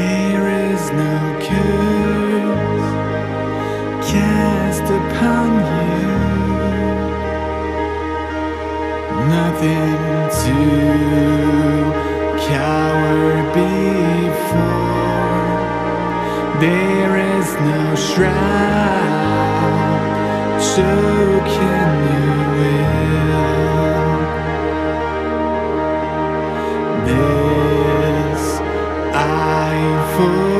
There is no curse cast upon you, nothing to cower before. There is no shroud choking the will. This I for